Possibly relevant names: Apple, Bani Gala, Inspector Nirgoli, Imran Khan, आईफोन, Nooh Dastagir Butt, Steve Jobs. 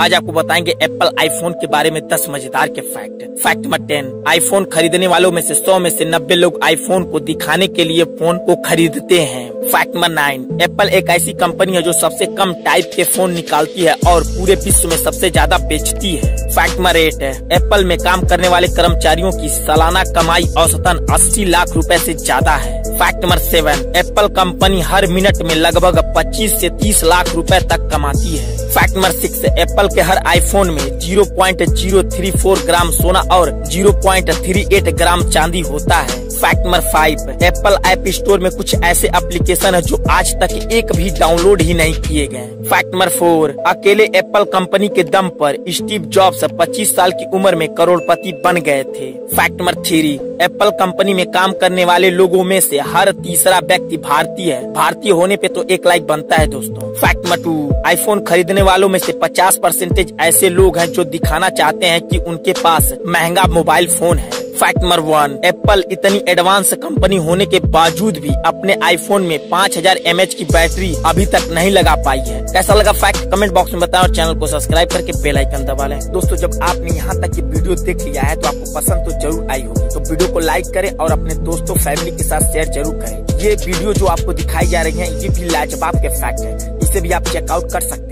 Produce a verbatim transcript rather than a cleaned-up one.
आज आपको बताएंगे एप्पल आईफोन के बारे में दस मजेदार के fact. Fact number ten, आईफोन खरीदने वालों में से सौ में से नब्बे लोग आईफोन को दिखाने के लिए फोन को खरीदते हैं। फैक्ट नंबर नाइन, एप्पल एक ऐसी कंपनी है जो सबसे कम टाइप के फोन निकालती है और पूरे विश्व में सबसे ज्यादा बेचती है। फैक्ट नंबर एट, एप्पल में काम करने वाले कर्मचारियों की सालाना कमाई औसतन अस्सी लाख रूपए से ज्यादा है। Fact number seven, Apple company हर मिनट में लगभग पच्चीस से तीस लाख रूपए तक कमाती है। फैक्ट नंबर सिक्स, एप्पल के हर आईफोन में zero point zero three four gram सोना और zero point three eight gram चांदी होता है। Fact number five, Apple app store में कुछ ऐसे एप्लीकेशन है जो आज तक एक भी डाउनलोड ही नहीं किए गए। फैक्ट नंबर फोर, अकेले एप्पल कंपनी के दम पर स्टीव जॉब्स पच्चीस साल की उम्र में करोड़पति बन गए थे। Fact number three, Apple company में काम करने वाले लोगों में से हर तीसरा व्यक्ति भारतीय है। भारतीय होने पे तो एक लाइक बनता है दोस्तों। फैक्ट नंबर टू, आईफोन खरीदने वालों में से पचास परसेंटेज ऐसे लोग हैं जो दिखाना चाहते हैं कि उनके पास महंगा मोबाइल फोन है। फैक्ट नंबर वन, एप्पल इतनी एडवांस कंपनी होने के बावजूद भी अपने आईफोन में पाँच हज़ार एम ए एच की बैटरी अभी तक नहीं लगा पाई है। कैसा लगा फैक्ट कमेंट बॉक्स में बताएं और चैनल को सब्सक्राइब करके बेल आइकन दबा लें। दोस्तों, जब आपने यहाँ तक ये वीडियो देख लिया है तो आपको पसंद तो जरूर आई होगी, तो वीडियो को लाइक करें और अपने दोस्तों फैमिली के साथ शेयर जरूर करें। ये वीडियो जो आपको दिखाई जा रही है ये भी लाजवाब के फैक्ट है, इसे भी आप चेकआउट कर सकते हैं।